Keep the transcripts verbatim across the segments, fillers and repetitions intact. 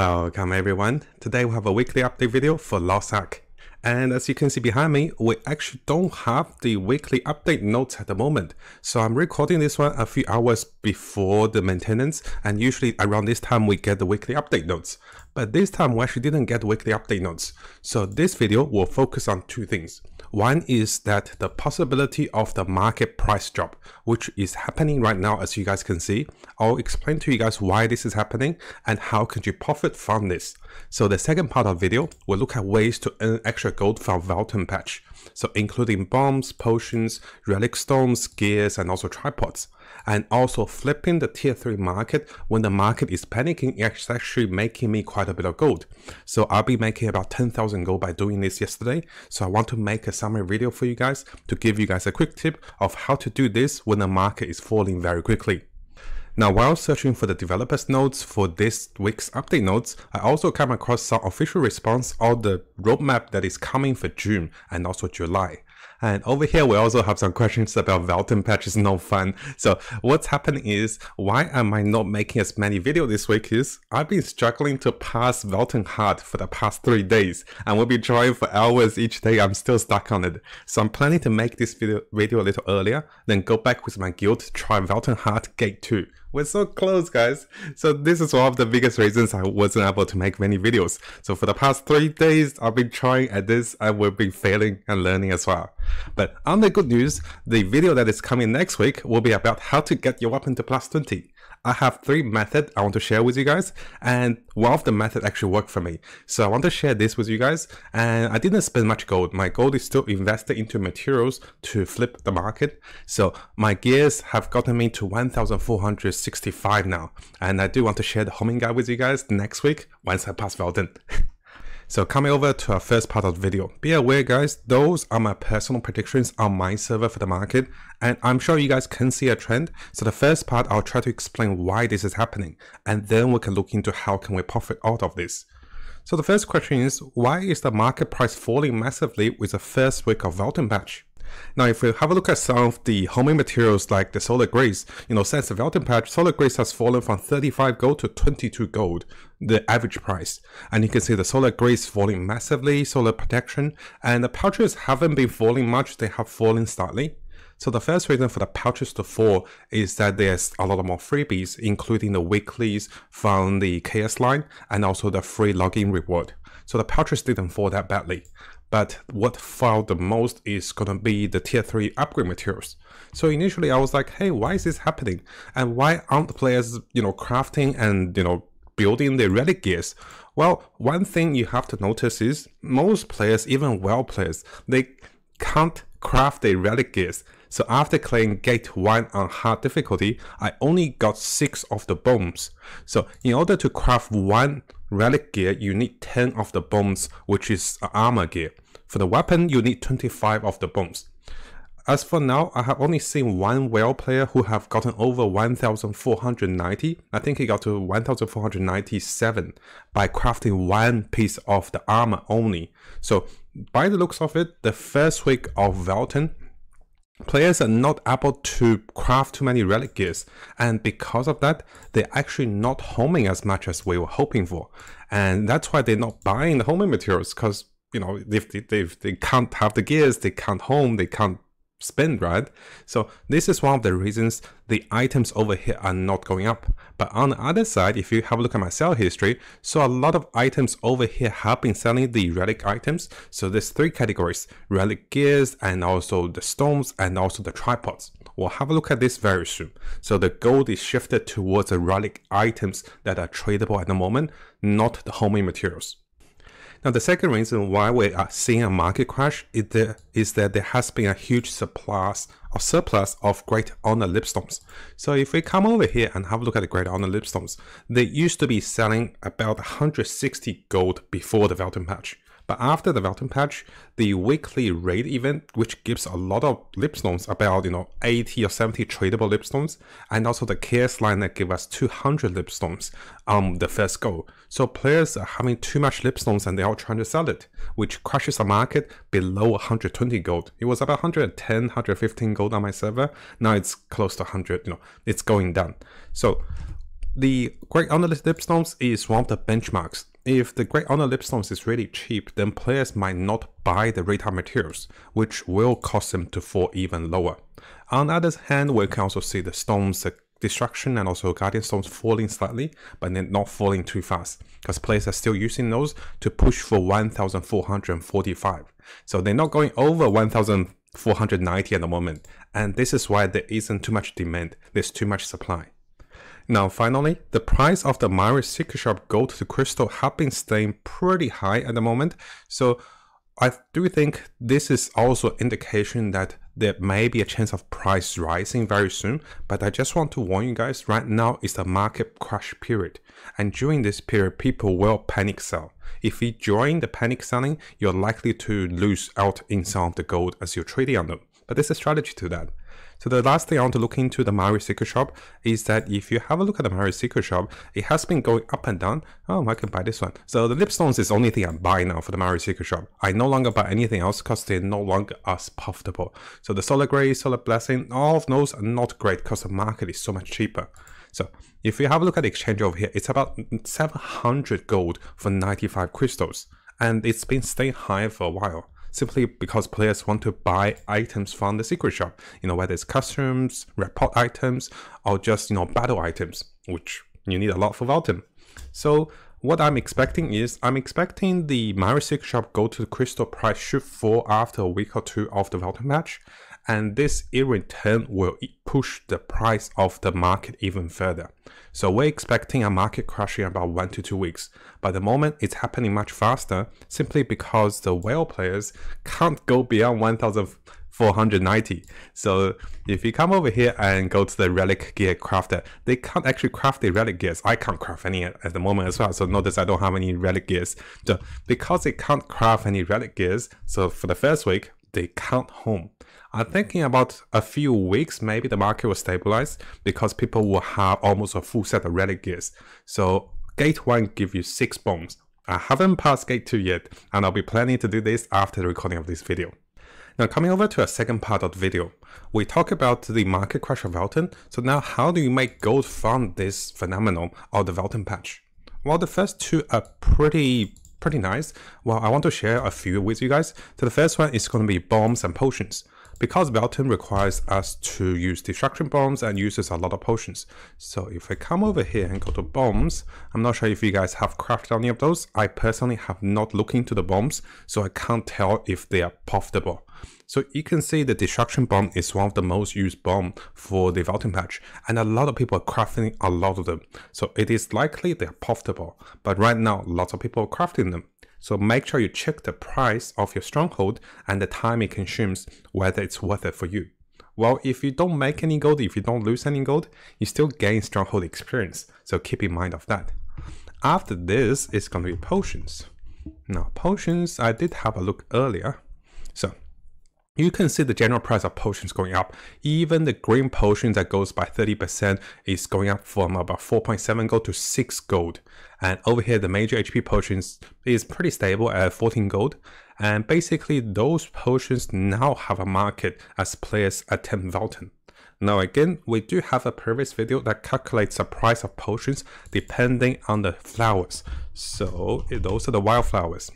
Welcome everyone, today we have a weekly update video for Lost Ark, and as you can see behind me, we actually don't have the weekly update notes at the moment, so I'm recording this one a few hours before the maintenance, and usually around this time we get the weekly update notes, but this time we actually didn't get weekly update notes, so this video will focus on two things. One is that the possibility of the market price drop, which is happening right now as you guys can see. I'll explain to you guys why this is happening and how can you profit from this. So the second part of the video will look at ways to earn extra gold from Valtan patch. So including bombs, potions, relic stones, gears and also tripods. And also flipping the tier three market when the market is panicking is actually making me quite a bit of gold. So I'll be making about ten thousand gold by doing this yesterday. So I want to make a summary video for you guys to give you guys a quick tip of how to do this when the market is falling very quickly. Now, while searching for the developers notes for this week's update notes, I also came across some official response on the roadmap that is coming for June and also July. And over here, we also have some questions about Valtan patch is no fun. So what's happening is, why am I not making as many videos this week is, I've been struggling to pass Valtan hard for the past three days and we'll be trying for hours each day. I'm still stuck on it. So I'm planning to make this video, video a little earlier, then go back with my guild to try Valtan hard gate two. We're so close, guys. So this is one of the biggest reasons I wasn't able to make many videos. So for the past three days, I've been trying at this and we've been failing and learning as well. But on the good news, the video that is coming next week will be about how to get your weapon to plus twenty. I have three methods I want to share with you guys, and one of the methods actually worked for me. So I want to share this with you guys, and I didn't spend much gold. My gold is still invested into materials to flip the market. So my gears have gotten me to one thousand four hundred sixty-five now, and I do want to share the homing guide with you guys next week once I pass Valtan. So coming over to our first part of the video, be aware guys, those are my personal predictions on my server for the market, and I'm sure you guys can see a trend. So the first part, I'll try to explain why this is happening, and then we can look into how can we profit out of this. So the first question is, why is the market price falling massively with the first week of Valtan patch? Now, if we have a look at some of the homing materials like the solar grace, you know, since the Valtan patch, solar grace has fallen from thirty-five gold to twenty-two gold, the average price. And you can see the solar grace falling massively, solar protection, and the pouches haven't been falling much, they have fallen slightly. So the first reason for the pouches to fall is that there's a lot more freebies, including the weeklies from the K S line and also the free login reward. So the pouches didn't fall that badly. But what fell the most is going to be the tier three upgrade materials. So initially I was like, hey, why is this happening? And why aren't the players, you know, crafting and, you know, building their relic gears? Well, one thing you have to notice is most players, even well players, they can't craft their relic gears. So after clearing gate one on hard difficulty, I only got six of the bombs. So in order to craft one relic gear, you need ten of the bombs, which is armor gear. For the weapon, you need twenty-five of the bombs. As for now, I have only seen one whale player who have gotten over one thousand four hundred ninety. I think he got to one thousand four hundred ninety-seven by crafting one piece of the armor only. So by the looks of it, the first week of Valtan, players are not able to craft too many relic gears, and because of that, they're actually not homing as much as we were hoping for, and that's why they're not buying the homing materials, because, you know, if they, if they can't have the gears, they can't home, they can't spend, right? So this is one of the reasons the items over here are not going up. But on the other side, if you have a look at my sell history, so a lot of items over here have been selling the relic items. So there's three categories: relic gears, and also the stones, and also the tripods. We'll have a look at this very soon. So the gold is shifted towards the relic items that are tradable at the moment, not the homing materials. Now, the second reason why we are seeing a market crash is, the, is that there has been a huge surplus or surplus of great honor lipstones. So if we come over here and have a look at the great honor lipstones, they used to be selling about one hundred sixty gold before the Valtan patch. But after the Valtan patch, the weekly raid event, which gives a lot of lipstones, about, you know, eighty or seventy tradable lipstones, and also the K S line that gave us two hundred lipstones on um, the first go. So players are having too much lipstones and they're all trying to sell it, which crushes the market below one hundred twenty gold. It was about one hundred ten, one hundred fifteen gold on my server. Now it's close to one hundred, you know, it's going down. So The Great Monolith Lipstones is one of the benchmarks. If the Great Monolith Lipstones is really cheap, then players might not buy the rare materials, which will cause them to fall even lower. On the other hand, we can also see the stones, the destruction, and also guardian stones falling slightly, but then not falling too fast, because players are still using those to push for one thousand four hundred forty-five. So they're not going over one thousand four hundred ninety at the moment, and this is why there isn't too much demand, there's too much supply. Now finally, the price of the Mari's Secret Shop gold to crystal have been staying pretty high at the moment, so I do think this is also indication that there may be a chance of price rising very soon. But I just want to warn you guys, right now is the market crash period, and during this period people will panic sell. If you join the panic selling, you're likely to lose out in some of the gold as you're trading on them, but there's a strategy to that. So the last thing I want to look into the Mari's Secret Shop is that if you have a look at the Mari's Secret Shop, it has been going up and down. Oh, I can buy this one. So the Lipstones is the only thing I buy now for the Mari's Secret Shop. I no longer buy anything else because they're no longer as profitable. So the Solar Grey, Solar Blessing, all of those are not great because the market is so much cheaper. So if you have a look at the exchange over here, it's about seven hundred gold for ninety-five crystals. And it's been staying high for a while, simply because players want to buy items from the secret shop, you know, whether it's customs, report items, or just, you know, battle items, which you need a lot for Valtan. So what I'm expecting is, I'm expecting the Mari's Secret Shop gold to crystal price should fall after a week or two of the Valtan match, and this in return will push the price of the market even further. So we're expecting a market crash in about one to two weeks. By the moment, it's happening much faster, simply because the whale players can't go beyond one thousand four hundred ninety. So if you come over here and go to the relic gear crafter, they can't actually craft the relic gears. I can't craft any at the moment as well, so notice I don't have any relic gears. So because they can't craft any relic gears, so for the first week they can't home. I'm thinking about a few weeks, maybe the market will stabilize because people will have almost a full set of relic gears. So gate one gives you six bombs. I haven't passed gate two yet, and I'll be planning to do this after the recording of this video. Now coming over to a second part of the video, we talk about the market crash of Valtan. So now how do you make gold from this phenomenon of the Valtan patch? Well, the first two are pretty pretty nice. Well, I want to share a few with you guys. So the first one is going to be bombs and potions. Because Valtan requires us to use destruction bombs and uses a lot of potions. So if I come over here and go to bombs, I'm not sure if you guys have crafted any of those. I personally have not looked into the bombs, so I can't tell if they are profitable. So you can see the destruction bomb is one of the most used bomb for the Valtan patch, and a lot of people are crafting a lot of them. So it is likely they are profitable, but right now lots of people are crafting them. So make sure you check the price of your stronghold and the time it consumes, whether it's worth it for you. Well, if you don't make any gold, if you don't lose any gold, you still gain stronghold experience, so keep in mind of that. After this, it's going to be potions. Now potions, I did have a look earlier. So you can see the general price of potions going up. Even the green potions that goes by thirty percent is going up from about four point seven gold to six gold. And over here, the major H P potions is pretty stable at fourteen gold. And basically, those potions now have a market as players attempt Valtan. Now again, we do have a previous video that calculates the price of potions depending on the flowers. So those are the wildflowers.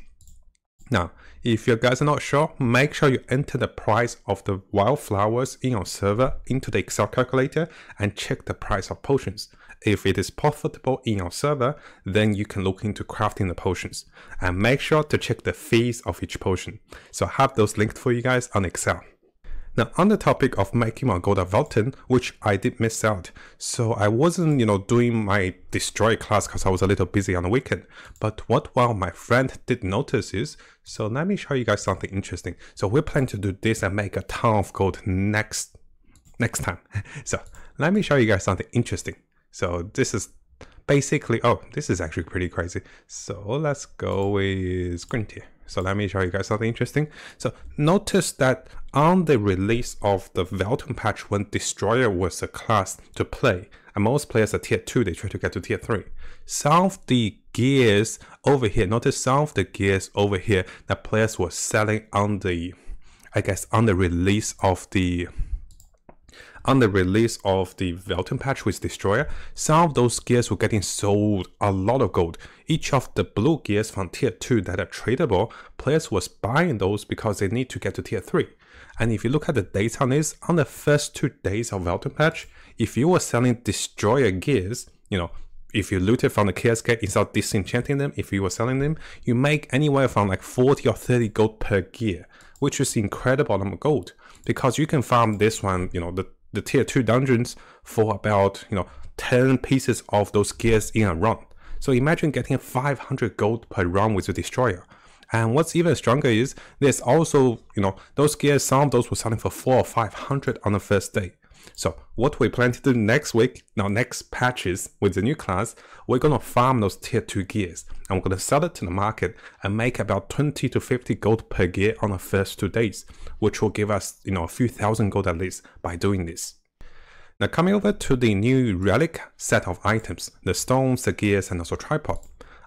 Now, if you guys are not sure, make sure you enter the price of the wildflowers in your server into the Excel calculator and check the price of potions. If it is profitable in your server, then you can look into crafting the potions, and make sure to check the fees of each potion. So I have those linked for you guys on Excel. Now on the topic of making my gold at Valtan, which I did miss out, so I wasn't, you know, doing my Destroyer class because I was a little busy on the weekend. But what while my friend did notice is, so let me show you guys something interesting. So we're planning to do this and make a ton of gold next next time. So let me show you guys something interesting. So this is basically, oh, this is actually pretty crazy. So let's go with green tier. So let me show you guys something interesting. So notice that on the release of the Valtan patch, when Destroyer was a class to play, and most players are tier two, they try to get to tier three. Some of the gears over here, notice some of the gears over here that players were selling on the, I guess, on the release of the on the release of the Valtan patch with Destroyer, some of those gears were getting sold a lot of gold. Each of the blue gears from tier two that are tradable, players was buying those because they need to get to tier three. And if you look at the data on this, on the first two days of Valtan patch, if you were selling Destroyer gears, you know, if you looted from the K S gate instead disenchanting them, if you were selling them, you make anywhere from like forty or thirty gold per gear, which is incredible amount of gold, because you can farm this one, you know, the, the tier two dungeons for about, you know, ten pieces of those gears in a run. So imagine getting five hundred gold per run with the Destroyer. And what's even stronger is there's also, you know, those gears, some of those were selling for four or five hundred on the first day. So what we plan to do next week, now next patches with the new class, we're going to farm those tier two gears and we're going to sell it to the market and make about twenty to fifty gold per gear on the first two days, which will give us, you know, a few thousand gold at least by doing this. Now coming over to the new relic set of items, the stones, the gears and also tripod.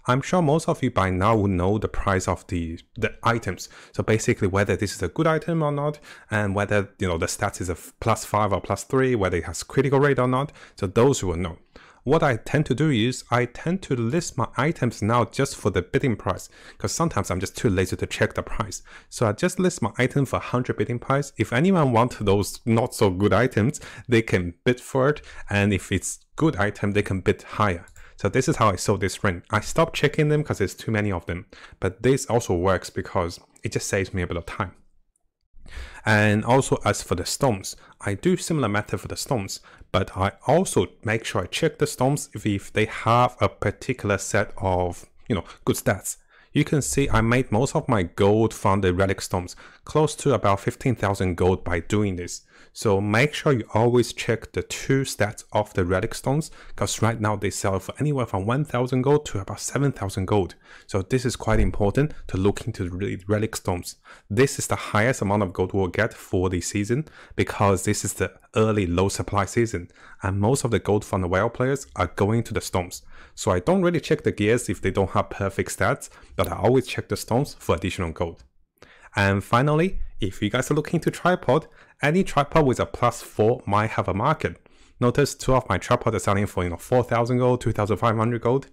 I'm sure most of you by now would know the price of the, the items. So basically whether this is a good item or not, and whether, you know, the stats is a plus five or plus three, whether it has critical rate or not. So those who will know. What I tend to do is I tend to list my items now just for the bidding price, because sometimes I'm just too lazy to check the price. So I just list my item for one hundred bidding price. If anyone wants those not so good items, they can bid for it. And if it's good item, they can bid higher. So this is how I sold this ring. I stopped checking them because there's too many of them. But this also works because it just saves me a bit of time. And also as for the stones, I do similar method for the stones, but I also make sure I check the stones if, if they have a particular set of, you know, good stats. You can see I made most of my gold from the relic stones, close to about fifteen thousand gold by doing this. So make sure you always check the two stats of the relic stones, because right now they sell for anywhere from one thousand gold to about seven thousand gold. So this is quite important to look into the relic stones. This is the highest amount of gold we'll get for the season, because this is the early low supply season and most of the gold from the wild players are going to the stones. So I don't really check the gears if they don't have perfect stats, but I always check the stones for additional gold. And finally, if you guys are looking to tripod, any tripod with a plus four might have a market. Notice two of my tripod are selling for, you know, four thousand gold, two thousand five hundred gold,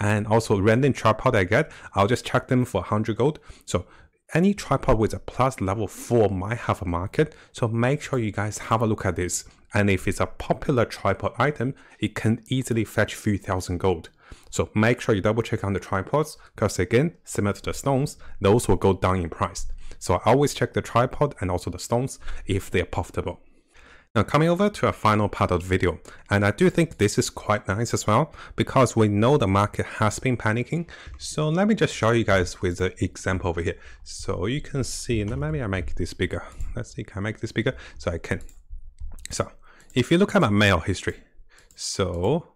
and also random tripod I get, I'll just check them for one hundred gold. So any tripod with a plus level four might have a market, so make sure you guys have a look at this. And if it's a popular tripod item, it can easily fetch few thousand gold. So make sure you double check on the tripods, because again, similar to the stones, those will go down in price. So I always check the tripod and also the stones if they are profitable. Now coming over to our final part of the video, and I do think this is quite nice as well, because we know the market has been panicking. So let me just show you guys with an example over here. So you can see, maybe I make this bigger. Let's see, can I make this bigger? So I can. So if you look at my mail history, so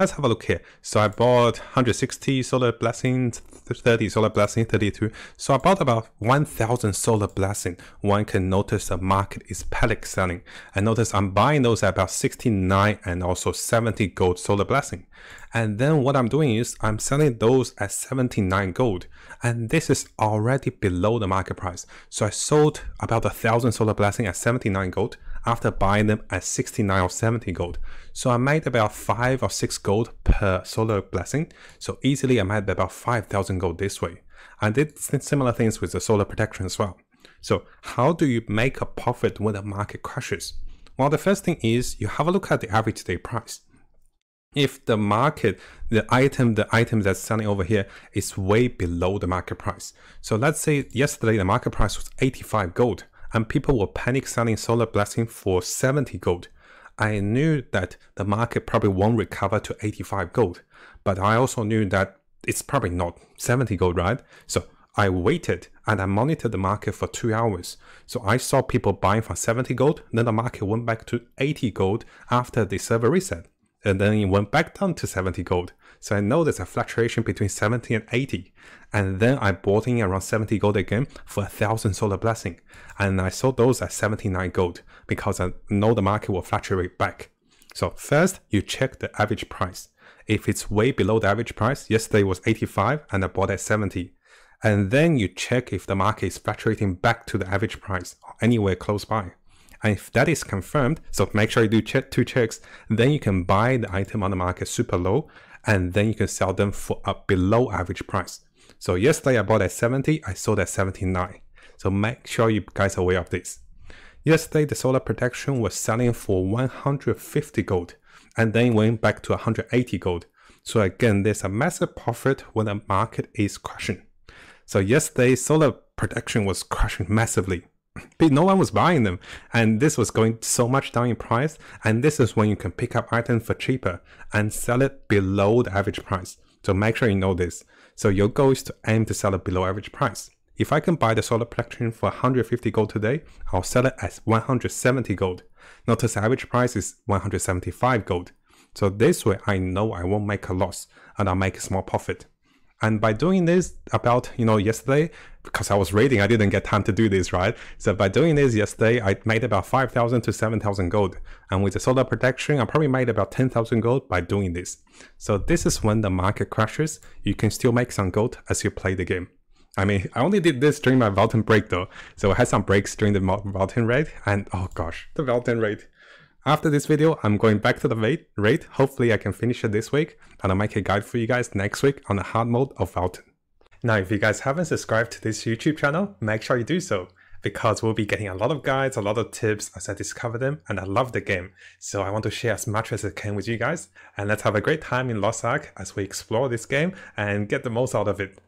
let's have a look here. So I bought one hundred sixty solar blessings, thirty solar blessing, thirty-two. So I bought about one thousand solar blessing. One can notice the market is panic selling. And notice I'm buying those at about sixty-nine and also seventy gold solar blessing. And then what I'm doing is I'm selling those at seventy-nine gold, and this is already below the market price. So I sold about a thousand solar blessing at seventy-nine gold after buying them at sixty-nine or seventy gold. So I made about five or six gold per solar blessing. So easily I made about five thousand gold this way. I did similar things with the solar protection as well. So how do you make a profit when the market crashes? Well, the first thing is you have a look at the average day price. If the market, the item, the item that's selling over here is way below the market price. So let's say yesterday the market price was eighty-five gold and people were panic selling solar blessing for seventy gold. I knew that the market probably won't recover to eighty-five gold, but I also knew that it's probably not seventy gold, right? So I waited and I monitored the market for two hours. So I saw people buying for seventy gold, then the market went back to eighty gold after the server reset. And then it went back down to seventy gold. So I know there's a fluctuation between seventy and eighty. And then I bought in around seventy gold again for a thousand solar blessing. And I sold those at seventy-nine gold because I know the market will fluctuate back. So first you check the average price. If it's way below the average price, yesterday was eighty-five and I bought at seventy. And then you check if the market is fluctuating back to the average price or anywhere close by. And if that is confirmed, so make sure you do check two checks, then you can buy the item on the market super low, and then you can sell them for a below average price. So yesterday I bought at seventy, I sold at seventy-nine. So make sure you guys are aware of this. Yesterday the solar protection was selling for one hundred fifty gold, and then went back to one hundred eighty gold. So again, there's a massive profit when the market is crashing. So yesterday solar protection was crashing massively. But no one was buying them, and this was going so much down in price, and this is when you can pick up items for cheaper and sell it below the average price. So make sure you know this. So your goal is to aim to sell it below average price. If I can buy the solar protection for one hundred fifty gold today, I'll sell it as one hundred seventy gold. Notice the average price is one hundred seventy-five gold. So this way I know I won't make a loss and I'll make a small profit. And by doing this about, you know, yesterday, because I was reading, I didn't get time to do this, right? So by doing this yesterday, I made about five thousand to seven thousand gold. And with the solar protection, I probably made about ten thousand gold by doing this. So this is when the market crashes. You can still make some gold as you play the game. I mean, I only did this during my Valtan break though. So I had some breaks during the Valtan raid, and oh gosh, the Valtan raid. After this video, I'm going back to the raid. Hopefully I can finish it this week, and I'll make a guide for you guys next week on the hard mode of Valtan. Now, if you guys haven't subscribed to this YouTube channel, make sure you do so, because we'll be getting a lot of guides, a lot of tips as I discover them, and I love the game. So I want to share as much as I can with you guys, and let's have a great time in Lost Ark as we explore this game and get the most out of it.